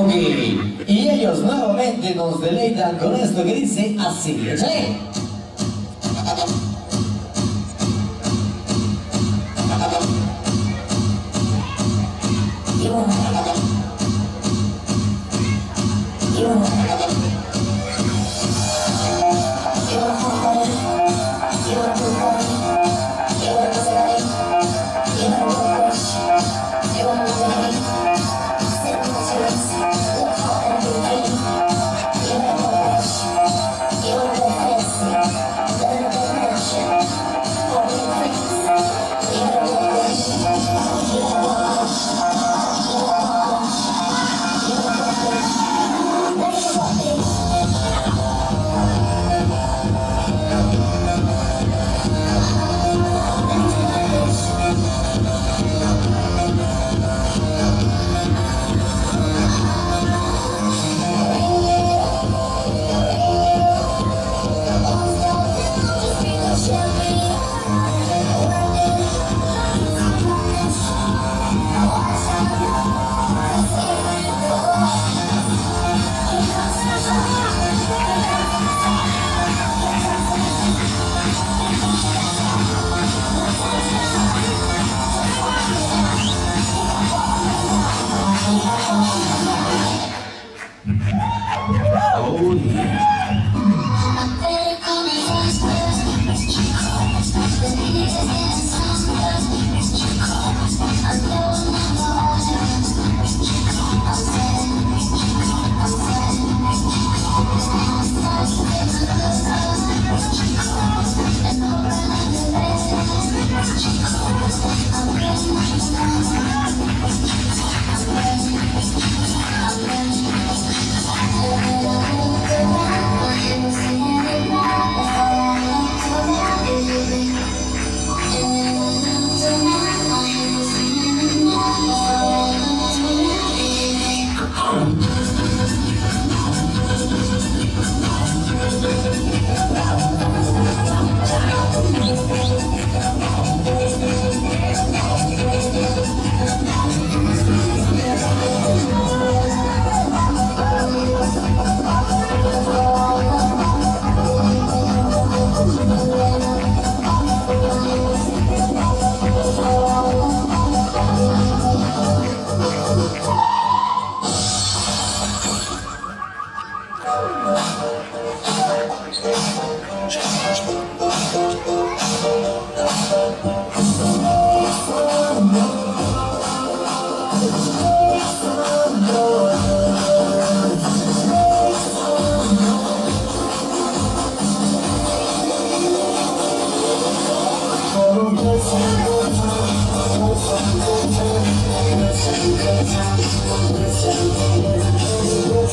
Ughelli, e ellos nuevamente nos deleitan con esto que dice así, ¿sí?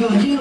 Gracias.